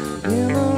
in the